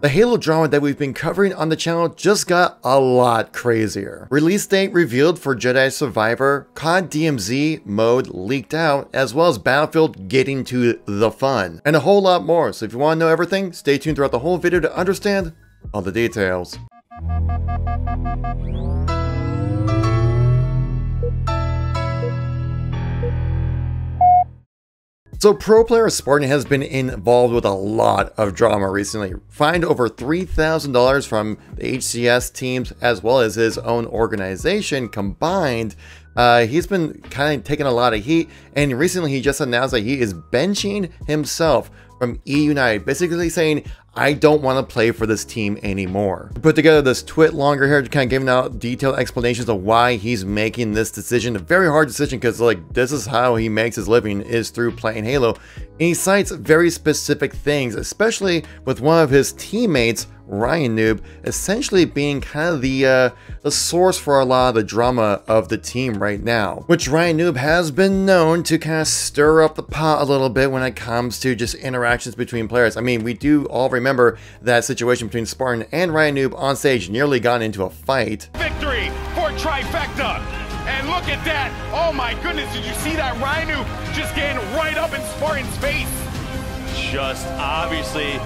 The Halo drama that we've been covering on the channel just got a lot crazier. Release date revealed for Jedi Survivor, COD DMZ mode leaked out, as well as Battlefield getting to the fun, and a whole lot more. So if you want to know everything, stay tuned throughout the whole video to understand all the details. So pro player Spartan has been involved with a lot of drama recently, fined over $3,000 from the HCS teams as well as his own organization combined. He's been kind of taking a lot of heat, and recently he just announced that he is benching himself from eUnited, basically saying, I don't want to play for this team anymore. We put together this twit longer here, kind of giving out detailed explanations of why he's making this decision. A very hard decision, because like, this is how he makes his living, is through playing Halo. And he cites very specific things, especially with one of his teammates, Ryan Noob, essentially being kind of the source for a lot of the drama of the team right now, which Ryan Noob has been known to kind of stir up the pot a little bit when it comes to just interactions between players. I mean, we do all remember that situation between Spartan and Ryan Noob on stage, nearly got into a fight. Victory for trifecta, and look at that. Oh my goodness, did you see that? Ryan Noob just getting right up in Spartan's face, just obviously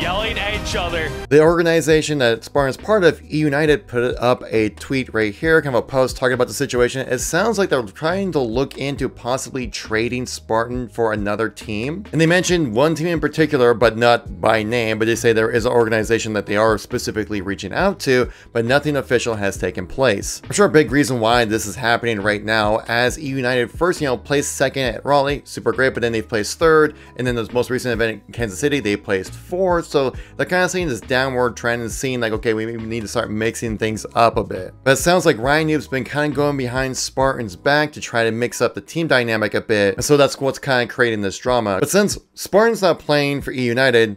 yelling at each other. The organization that Spartan's part of, eUnited, put up a tweet right here, kind of a post talking about the situation. It sounds like they're trying to look into possibly trading Spartan for another team. And they mentioned one team in particular, but not by name, but they say there is an organization that they are specifically reaching out to, but nothing official has taken place. I'm sure a big reason why this is happening right now, as eUnited first, you know, placed second at Raleigh, super great, but then they placed third, and then this most recent event in Kansas City, they placed fourth. So they're kind of seeing this downward trend and seeing like, okay, we need to start mixing things up a bit. But it sounds like Ryan Noob's been kind of going behind Spartan's back to try to mix up the team dynamic a bit. And so that's what's kind of creating this drama. But since Spartan's not playing for eUnited,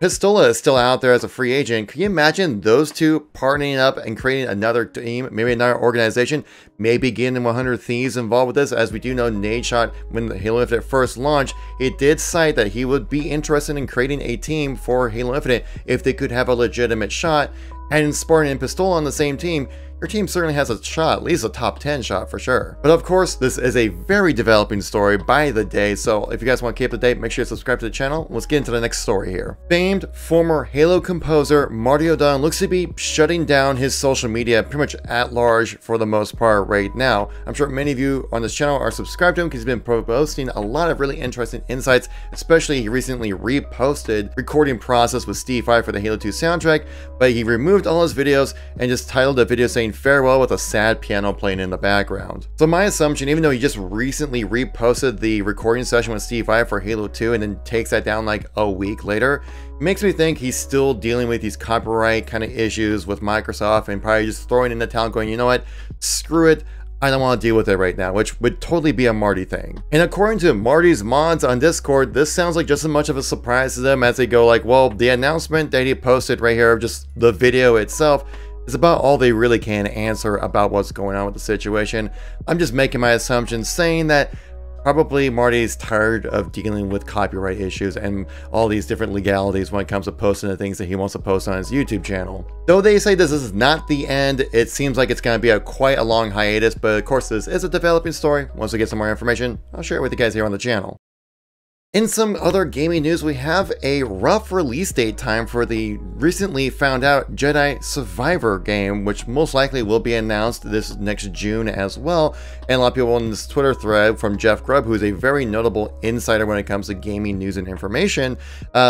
Pistola is still out there as a free agent. Can you imagine those two partnering up and creating another team, maybe another organization, maybe getting 100 Thieves involved with this? As we do know, Nadeshot, when the Halo Infinite first launched, it did cite that he would be interested in creating a team for Halo Infinite if they could have a legitimate shot. And Spartan and Pistola on the same team, your team certainly has a shot, at least a top 10 shot for sure. But of course, this is a very developing story by the day, so if you guys want to keep up to date, make sure you subscribe to the channel. Let's get into the next story here. Famed former Halo composer Marty O'Donnell looks to be shutting down his social media pretty much at large for the most part right now. I'm sure many of you on this channel are subscribed to him because he's been posting a lot of really interesting insights, especially he recently reposted recording process with Steve Vai for the Halo 2 soundtrack, but he removed all his videos and just titled the video saying farewell with a sad piano playing in the background. So my assumption, even though he just recently reposted the recording session with Steve Vai for Halo 2 and then takes that down like a week later, makes me think he's still dealing with these copyright kind of issues with Microsoft and probably just throwing in the towel going, you know what, screw it, I don't want to deal with it right now, which would totally be a Marty thing. And according to Marty's mods on Discord, this sounds like just as much of a surprise to them as they go like, well, the announcement that he posted right here of just the video itself, it's about all they really can answer about what's going on with the situation. I'm just making my assumptions, saying that probably Marty's tired of dealing with copyright issues and all these different legalities when it comes to posting the things that he wants to post on his YouTube channel. Though they say this is not the end, it seems like it's going to be quite a long hiatus, but of course this is a developing story. Once we get some more information, I'll share it with you guys here on the channel. In some other gaming news, we have a rough release date time for the recently found out Jedi Survivor game, which most likely will be announced this next June as well. And a lot of people in this Twitter thread from Jeff Grubb, who is a very notable insider when it comes to gaming news and information,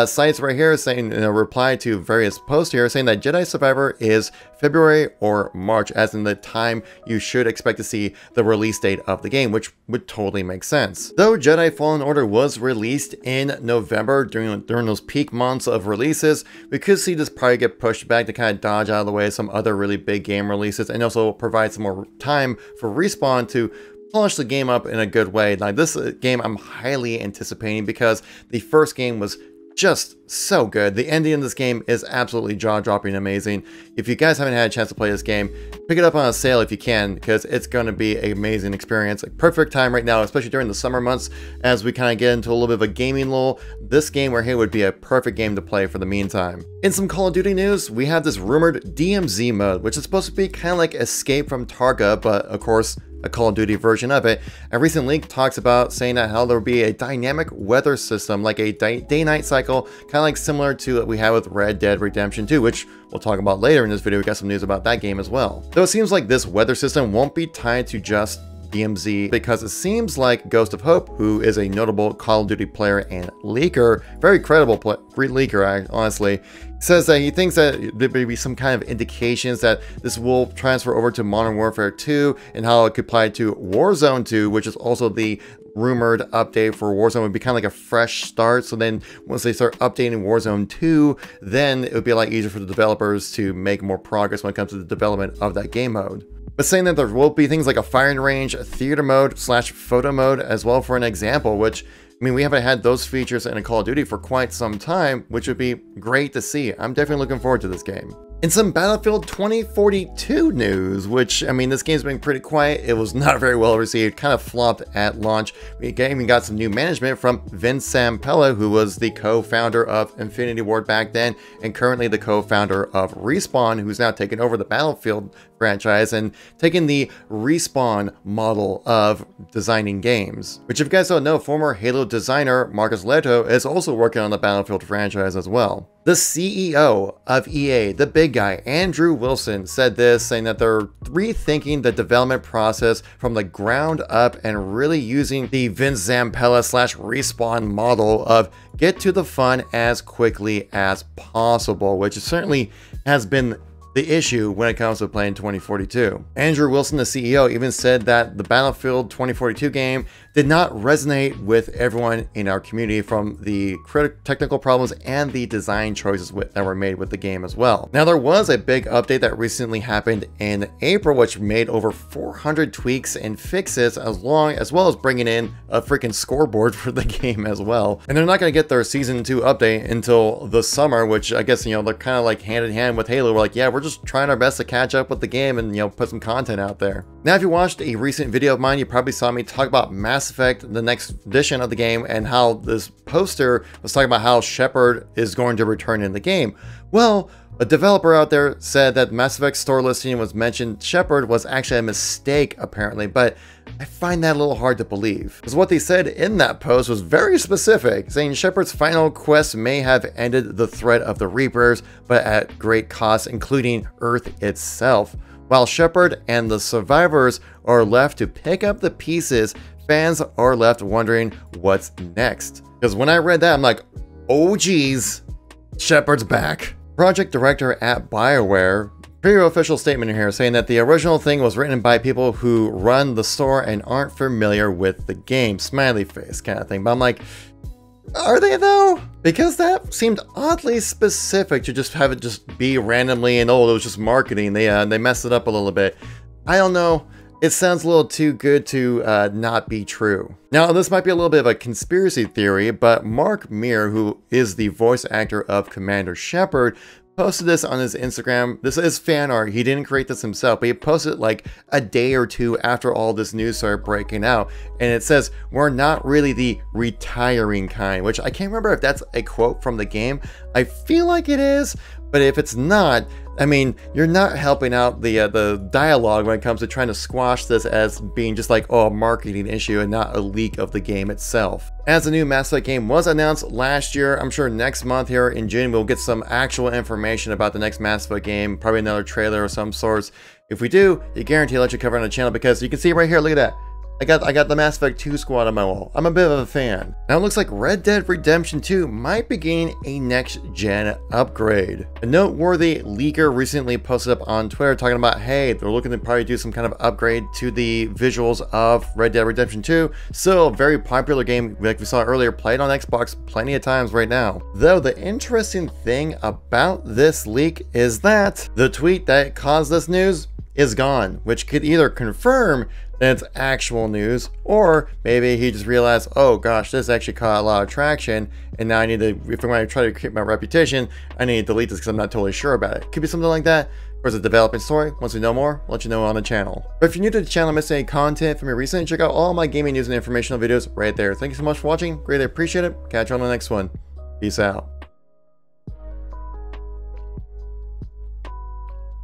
cites right here saying, in a reply to various posts here, saying that Jedi Survivor is February or March, as in the time you should expect to see the release date of the game, which would totally make sense. Though Jedi Fallen Order was released in November during those peak months of releases, we could see this probably get pushed back to kind of dodge out of the way of some other really big game releases and also provide some more time for Respawn to polish the game up in a good way. Now, this game I'm highly anticipating because the first game was just so good. The ending in this game is absolutely jaw-dropping amazing. If you guys haven't had a chance to play this game, pick it up on a sale if you can, because it's going to be an amazing experience. A perfect time right now, especially during the summer months, as we kind of get into a little bit of a gaming lull. This game right here would be a perfect game to play for the meantime. In some Call of Duty news, we have this rumored DMZ mode, which is supposed to be kind of like Escape from Tarkov, but of course a Call of Duty version of it. A recent leak talks about saying that how there will be a dynamic weather system, like a day-night cycle, kind of like similar to what we had with Red Dead Redemption 2, which we'll talk about later in this video. We got some news about that game as well. Though it seems like this weather system won't be tied to just DMZ, because it seems like Ghost of Hope, who is a notable Call of Duty player and leaker, very credible leaker, honestly, says that he thinks that there may be some kind of indications that this will transfer over to Modern Warfare 2 and how it could apply to Warzone 2, which is also the rumored update for Warzone. It would be kind of like a fresh start. So then once they start updating Warzone 2, then it would be a lot easier for the developers to make more progress when it comes to the development of that game mode. But saying that there will be things like a firing range, a theater mode / photo mode as well, for an example, which, I mean, we haven't had those features in a Call of Duty for quite some time, which would be great to see. I'm definitely looking forward to this game. In some Battlefield 2042 news, which, I mean, this game's been pretty quiet. It was not very well received, kind of flopped at launch. We even got some new management from Vince Zampella, who was the co-founder of Infinity Ward back then, and currently the co-founder of Respawn, who's now taken over the Battlefield franchise and taking the Respawn model of designing games. Which, if you guys don't know, former Halo designer Marcus Lehto is also working on the Battlefield franchise as well. The CEO of EA, the big guy, Andrew Wilson, said this, saying that they're rethinking the development process from the ground up and really using the Vince Zampella / Respawn model of get to the fun as quickly as possible, which certainly has been the issue when it comes to playing 2042. Andrew Wilson, the CEO, even said that the Battlefield 2042 game did not resonate with everyone in our community, from the technical problems and the design choices that were made with the game as well. Now, there was a big update that recently happened in April, which made over 400 tweaks and fixes, as well as bringing in a freaking scoreboard for the game as well. And they're not gonna get their season 2 update until the summer, which I guess, you know, they're kind of like hand in hand with Halo. We're like, yeah, we're just trying our best to catch up with the game and, you know, put some content out there. Now, if you watched a recent video of mine, you probably saw me talk about Mass Effect, the next edition of the game, and how this poster was talking about how Shepard is going to return in the game. Well, a developer out there said that Mass Effect store listing was mentioned Shepard was actually a mistake, apparently, but I find that a little hard to believe, because what they said in that post was very specific, saying Shepard's final quest may have ended the threat of the Reapers, but at great cost, including Earth itself. While Shepard and the survivors are left to pick up the pieces, fans are left wondering what's next. Because when I read that, I'm like, oh geez, Shepard's back. Project director at BioWare, pretty official statement here, saying that the original thing was written by people who run the store and aren't familiar with the game, smiley face kind of thing. But I'm like, are they though? Because that seemed oddly specific to just have it just be randomly, and oh, it was just marketing. They messed it up a little bit. I don't know. It sounds a little too good to not be true. Now, this might be a little bit of a conspiracy theory, but Mark Meer, who is the voice actor of Commander Shepard, posted this on his Instagram. This is fan art. He didn't create this himself, but he posted it like a day or two after all this news started breaking out. And it says, "We're not really the retiring kind," which I can't remember if that's a quote from the game. I feel like it is, but if it's not, I mean, you're not helping out the dialogue when it comes to trying to squash this as being just like, oh, a marketing issue and not a leak of the game itself. As the new Mass Effect game was announced last year, I'm sure next month here in June, we'll get some actual information about the next Mass Effect game, probably another trailer of some sorts. If we do, you guarantee I'll let you cover it on the channel, because you can see right here, look at that. I got the Mass Effect 2 squad on my wall. I'm a bit of a fan. Now it looks like Red Dead Redemption 2 might be getting a next-gen upgrade. A noteworthy leaker recently posted up on Twitter talking about, hey, they're looking to probably do some kind of upgrade to the visuals of Red Dead Redemption 2. Still a very popular game, like we saw earlier, played on Xbox plenty of times right now. Though the interesting thing about this leak is that the tweet that caused this news is gone, which could either confirm that it's actual news, or maybe he just realized, oh gosh, this actually caught a lot of traction, and now I need to, if I'm going to try to keep my reputation, I need to delete this because I'm not totally sure about it. Could be something like that. Or is it a developing story? Once we know more, I'll let you know on the channel. But if you're new to the channel and missed any content from me recently, check out all my gaming news and informational videos right there. Thank you so much for watching. Greatly appreciate it. Catch you on the next one. Peace out.